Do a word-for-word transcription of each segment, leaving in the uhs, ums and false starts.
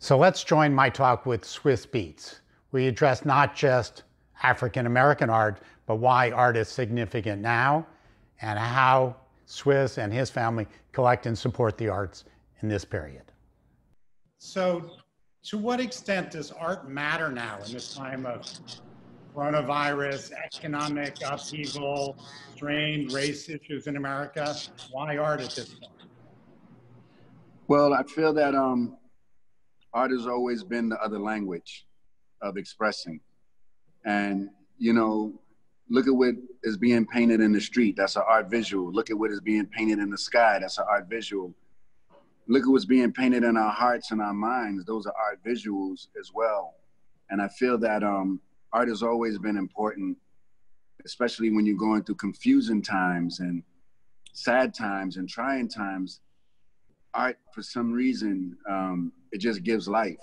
So let's join my talk with Swizz Beatz. We address not just African-American art, but why art is significant now and how Swizz and his family collect and support the arts in this period. So to what extent does art matter now in this time of coronavirus, economic upheaval, strained race issues in America? Why art at this point? Well, I feel that um, art has always been the other language of expressing. And, you know, look at what is being painted in the street. That's an art visual. Look at what is being painted in the sky. That's an art visual. Look at what's being painted in our hearts and our minds. Those are art visuals as well. And I feel that um, art has always been important, especially when you're going through confusing times and sad times and trying times. Art, for some reason, um, it just gives life.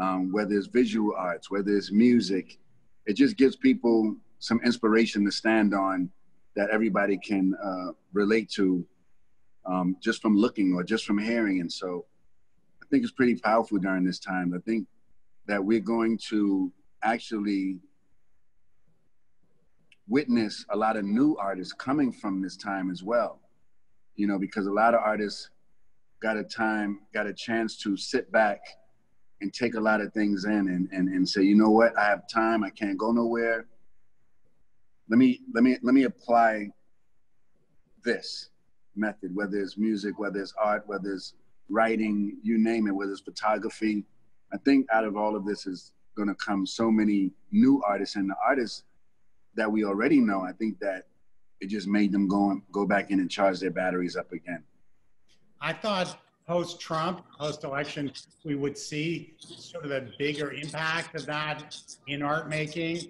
Um, whether it's visual arts, whether it's music, it just gives people some inspiration to stand on that everybody can uh, relate to um, just from looking or just from hearing. And so I think it's pretty powerful during this time. I think that we're going to actually witness a lot of new artists coming from this time as well. You know, because a lot of artists got a time, got a chance to sit back and take a lot of things in and, and, and say, you know what, I have time, I can't go nowhere. Let me, let me, let me apply this method, whether it's music, whether it's art, whether it's writing, you name it, whether it's photography. I think out of all of this is gonna come so many new artists, and the artists that we already know, I think that it just made them go, and, go back in and charge their batteries up again. I thought post-Trump, post-election, we would see sort of a bigger impact of that in art making.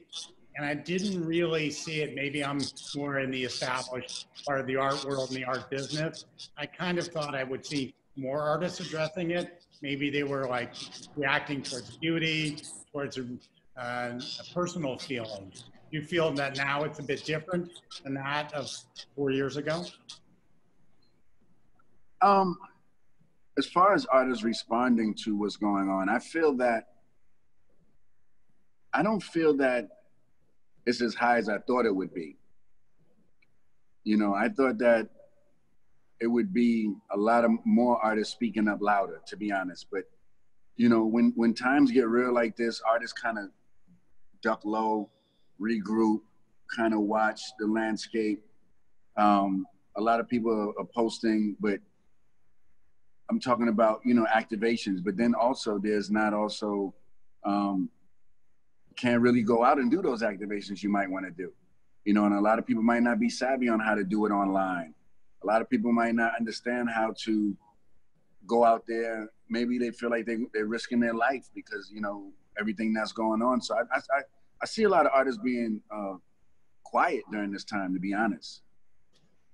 And I didn't really see it. Maybe I'm more in the established part of the art world and the art business. I kind of thought I would see more artists addressing it. Maybe they were like reacting towards beauty, towards a, uh, a personal feeling. Do you feel that now it's a bit different than that of four years ago? Um, as far as artists responding to what's going on, I feel that, I don't feel that it's as high as I thought it would be. You know, I thought that it would be a lot of more artists speaking up louder, to be honest. But, you know, when, when times get real like this, artists kind of duck low, regroup, kind of watch the landscape. Um, a lot of people are, are posting, but I'm talking about, you know, activations, but then also there's not also, um, can't really go out and do those activations you might want to do. You know, and a lot of people might not be savvy on how to do it online. A lot of people might not understand how to go out there. Maybe they feel like they, they're risking their life because, you know, everything that's going on. So I, I, I see a lot of artists being uh, quiet during this time, to be honest.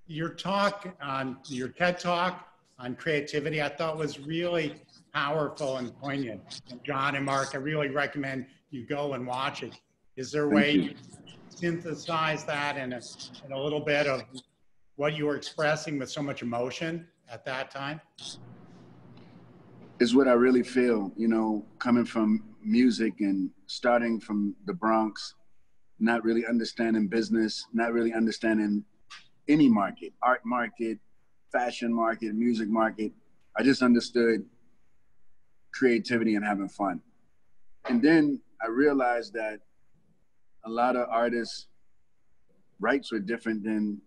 Your talk, on your TED Talk, on creativity, I thought was really powerful and poignant. And John and Mark, I really recommend you go and watch it. Is there a way you synthesize that in a, in a little bit of what you were expressing with so much emotion at that time? It's what I really feel, you know, coming from music and starting from the Bronx, not really understanding business, not really understanding any market, art market, fashion market, music market. I just understood creativity and having fun. And then I realized that a lot of artists' rights were different than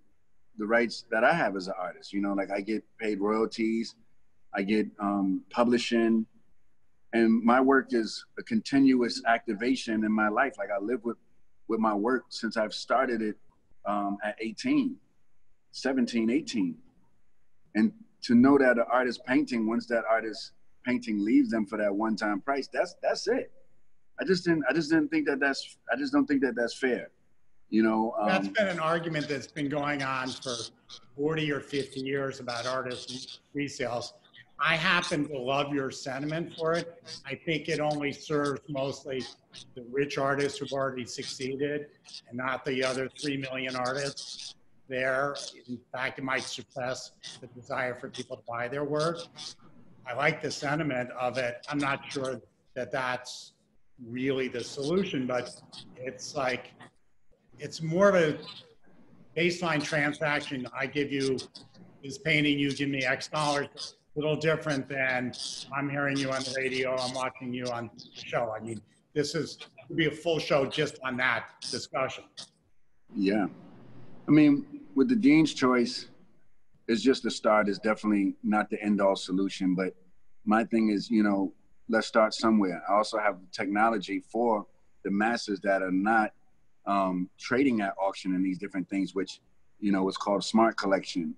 the rights that I have as an artist. You know, like I get paid royalties, I get um, publishing, and my work is a continuous activation in my life. Like I live with, with my work since I've started it um, at eighteen, seventeen, eighteen. And to know that an artist painting, once that artist painting leaves them for that one-time price, that's that's it. I just didn't. I just didn't think that that's. I just don't think that that's fair. You know. Um, that's been an argument that's been going on for forty or fifty years about artist resales. I happen to love your sentiment for it. I think it only serves mostly the rich artists who've already succeeded, and not the other three million artists. There, in fact, it might suppress the desire for people to buy their work. I like the sentiment of it. I'm not sure that that's really the solution, but it's like, it's more of a baseline transaction. I give you this painting, you give me X dollars. A little different than I'm hearing you on the radio, I'm watching you on the show. I mean, this is would be a full show just on that discussion. Yeah. I mean, with the Dean's choice, it's just the start. It's definitely not the end-all solution, but my thing is, you know, let's start somewhere. I also have technology for the masses that are not um, trading at auction and these different things, which, you know, is called smart collection,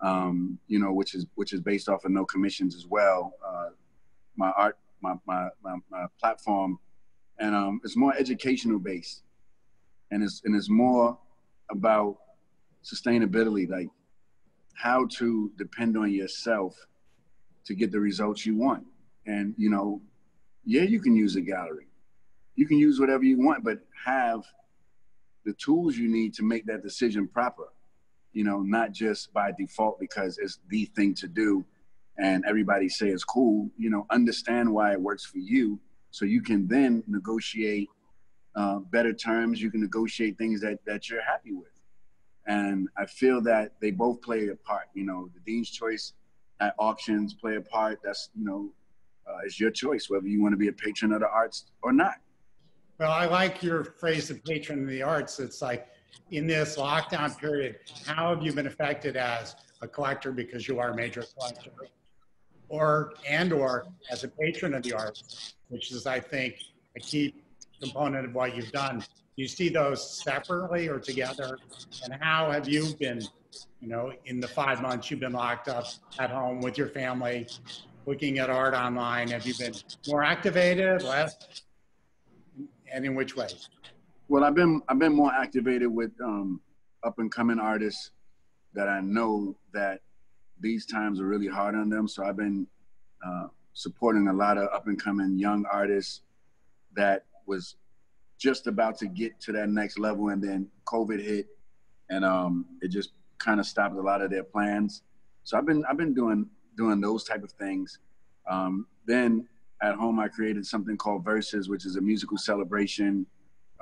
um, you know, which is which is based off of no commissions as well. Uh, my art, my, my, my, my platform, and um, it's more educational based, and it's, and it's more about sustainability, like how to depend on yourself to get the results you want. And, you know, yeah, you can use a gallery. You can use whatever you want, but have the tools you need to make that decision proper, you know, not just by default because it's the thing to do and everybody say it's cool. You know, understand why it works for you so you can then negotiate uh, better terms. You can negotiate things that, that you're happy with. And I feel that they both play a part. You know, the Dean's choice at auctions play a part. That's, you know, uh, it's your choice, whether you want to be a patron of the arts or not. Well, I like your phrase of patron of the arts. It's like, in this lockdown period, how have you been affected as a collector, because you are a major collector, or, and or as a patron of the arts, which is, I think, a key component of what you've done. You see those separately or together, and how have you been, you know, in the five months you've been locked up at home with your family, looking at art online? Have you been more activated, less, and in which ways? Well, I've been I've been more activated with um, up and coming artists that I know that these times are really hard on them. So I've been uh, supporting a lot of up and coming young artists that was just about to get to that next level, and then COVID hit, and um, it just kind of stopped a lot of their plans. So I've been I've been doing doing those type of things. Um, then at home, I created something called Verses, which is a musical celebration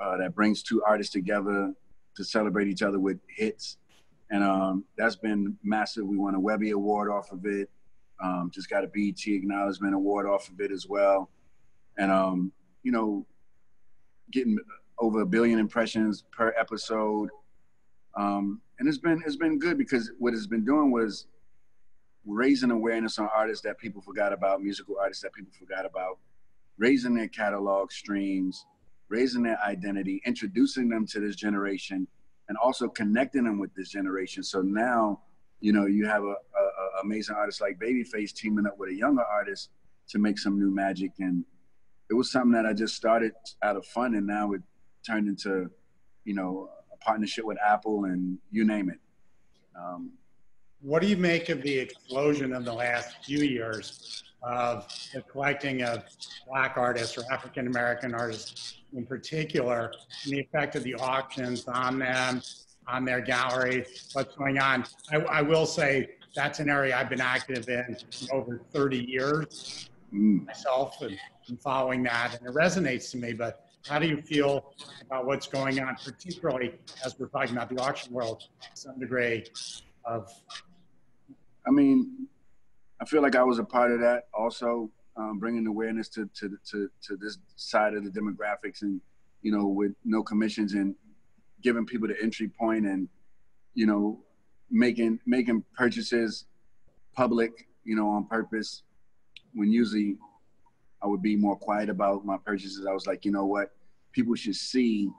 uh, that brings two artists together to celebrate each other with hits, and um, that's been massive. We won a Webby Award off of it. Um, just got a B E T Acknowledgement Award off of it as well, and um, you know. Getting over a billion impressions per episode, um, and it's been it's been good because what it's been doing was raising awareness on artists that people forgot about, musical artists that people forgot about, raising their catalog streams, raising their identity, introducing them to this generation, and also connecting them with this generation. So now, you know, you have a, a, a amazing artist like Babyface teaming up with a younger artist to make some new magic. And it was something that I just started out of fun, and now it turned into, you know, a partnership with Apple and you name it. Um, what do you make of the explosion of the last few years of the collecting of Black artists or African-American artists in particular, and the effect of the auctions on them, on their gallery, what's going on? I, I will say that's an area I've been active in over thirty years mm. myself. And, And following that, and it resonates to me, but how do you feel about what's going on, particularly as we're talking about the auction world, some degree of? I mean, I feel like I was a part of that also, um, bringing awareness to, to, to, to this side of the demographics, and, you know, with no commissions and giving people the entry point, and, you know, making, making purchases public, you know, on purpose, when usually I would be more quiet about my purchases. I was like, you know what? People should see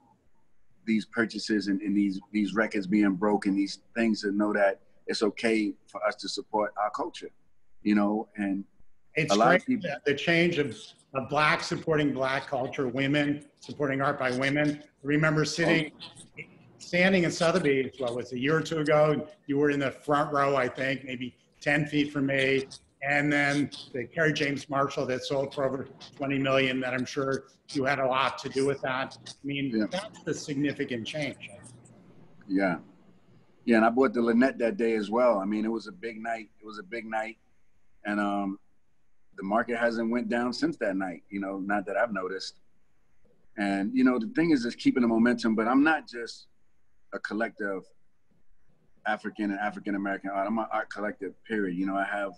these purchases and, and these these records being broken, these things, to know that it's okay for us to support our culture, you know? And it's a lot great, of people, the change of, of Black supporting Black culture, women supporting art by women. I remember sitting, oh. standing in Sotheby's, what was it, a year or two ago, you were in the front row, I think, maybe ten feet from me. And then the Kerry James Marshall that sold for over twenty million dollars, that I'm sure you had a lot to do with that. I mean, yeah. That's the significant change. Yeah. Yeah, and I bought the Lynette that day as well. I mean, it was a big night. It was a big night. And um, the market hasn't went down since that night, you know, not that I've noticed. And, you know, the thing is just keeping the momentum, but I'm not just a collector of African and African-American art. I'm an art collector, period. You know, I have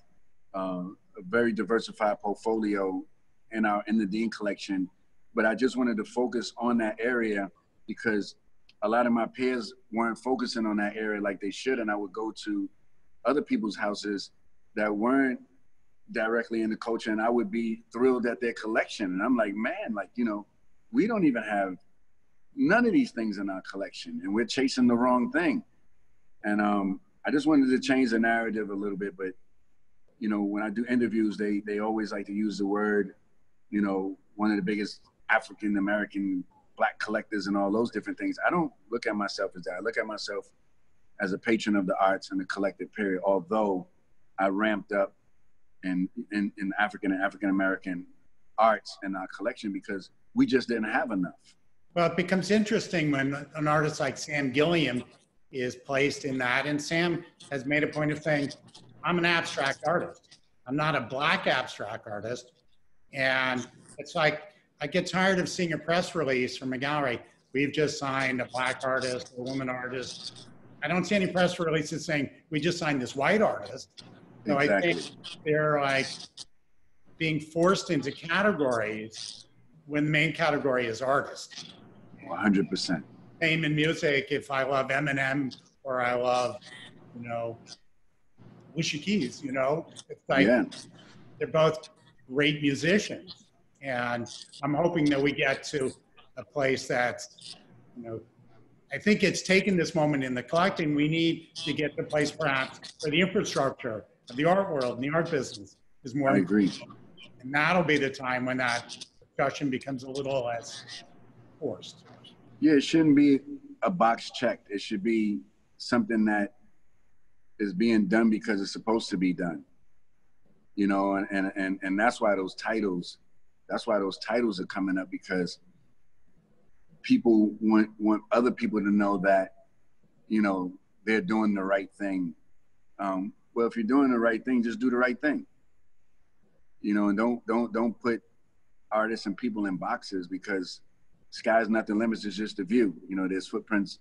um, a very diversified portfolio in our in the Dean collection, but I just wanted to focus on that area because a lot of my peers weren't focusing on that area like they should, and I would go to other people's houses that weren't directly in the culture, and I would be thrilled at their collection. And I'm like, man, like, you know, we don't even have none of these things in our collection, and we're chasing the wrong thing. And um, I just wanted to change the narrative a little bit, but, you know, when I do interviews, they, they always like to use the word, you know, one of the biggest African-American Black collectors and all those different things. I don't look at myself as that. I look at myself as a patron of the arts and the collective period, although I ramped up in, in, in African and African-American arts in our collection because we just didn't have enough. Well, it becomes interesting when an artist like Sam Gilliam is placed in that. And Sam has made a point of saying, I'm an abstract artist. I'm not a Black abstract artist. And it's like, I get tired of seeing a press release from a gallery. We've just signed a Black artist, a woman artist. I don't see any press releases saying, we just signed this white artist. So exactly. I think they're like being forced into categories when the main category is artist. one hundred percent. Same in music. If I love Eminem or I love, you know, Alicia Keys, you know, it's like yeah. They're both great musicians, and I'm hoping that we get to a place that's, you know, I think it's taken this moment in the collecting. We need to get to a place perhaps where the infrastructure of the art world and the art business is more. I agree. And that'll be the time when that discussion becomes a little less forced. Yeah, it shouldn't be a box checked. It should be something that is being done because it's supposed to be done. You know, and, and, and, and that's why those titles, that's why those titles are coming up, because people want, want other people to know that, you know, they're doing the right thing. Um, well, if you're doing the right thing, just do the right thing. You know, and don't, don't, don't put artists and people in boxes, because sky's not the limits, it's just the view. You know, there's footprints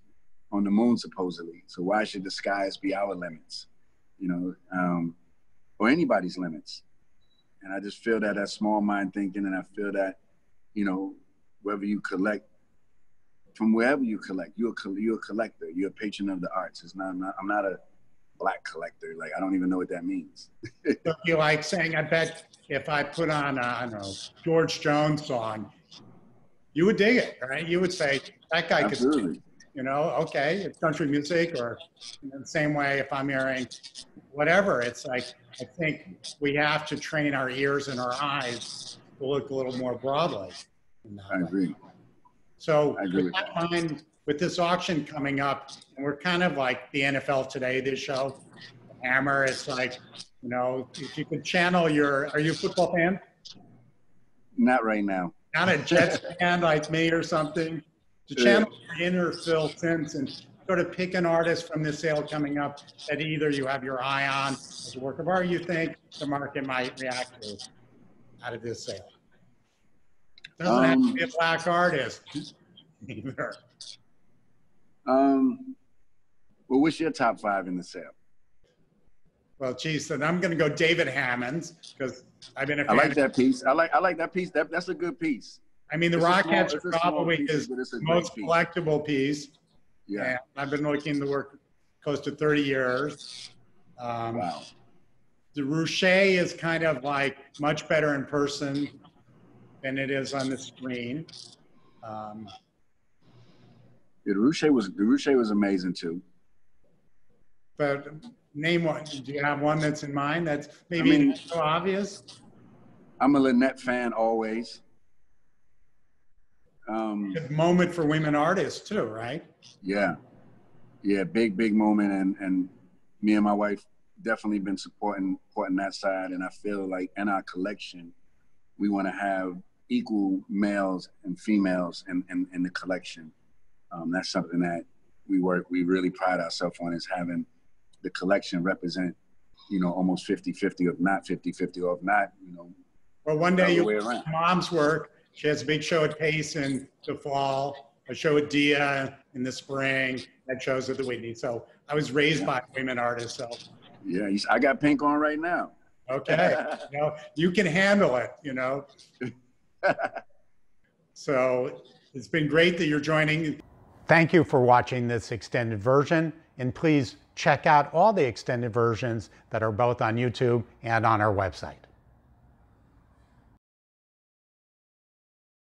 on the moon, supposedly. So why should the skies be our limits, you know, um, or anybody's limits? And I just feel that that small mind thinking, and I feel that, you know, whether you collect, from wherever you collect, you're a, you're a collector, you're a patron of the arts. It's not, I'm not, I'm not a Black collector. Like, I don't even know what that means. So you like saying, I bet if I put on a, I don't know, George Jones song, you would dig it, right? You would say, that guy Absolutely. Could sing, you know, okay, it's country music, or you know, the same way if I'm hearing whatever. It's like, I think we have to train our ears and our eyes to look a little more broadly. I way. agree. So I agree with, that that. Time, with this auction coming up, and we're kind of like the N F L Today, this show, Hammer, it's like, you know, if you could channel your, are you a football fan? Not right now. Not a Jets fan like me or something. To channel your inner Phil Simpson, sort of pick an artist from this sale coming up that either you have your eye on as a work of art you think the market might react to out of this sale. Doesn't um, have to be a Black artist either. Um, well, what's your top five in the sale? Well, geez, then I'm going to go David Hammons, because I've been a fan. I like that piece. I like I like that piece. That that's a good piece. I mean, the Rockettes are probably his most collectible piece. Yeah. And I've been looking at the work close to thirty years. Um, wow. The Ruscha is kind of like much better in person than it is on the screen. Um, yeah, the Ruscha was the Ruscha was amazing too. But name one. Do you have one that's in mind that's maybe I mean, so obvious? I'm a Lynette fan always. Um, Good moment for women artists too, right? Yeah, yeah, big, big moment, and and me and my wife definitely been supporting, supporting that side, and I feel like in our collection, we want to have equal males and females in, in, in the collection. Um, that's something that we work, we really pride ourselves on, is having the collection represent, you know, almost fifty fifty, if not fifty fifty, or if not, you know, Well, one day your mom's work. She has a big show at Pace in the fall, a show at Dia in the spring, that shows at the Whitney. So I was raised yeah. by women artists. So yeah, I got pink on right now. Okay, you know, you can handle it, you know. So it's been great that you're joining. Thank you for watching this extended version, and please check out all the extended versions that are both on YouTube and on our website.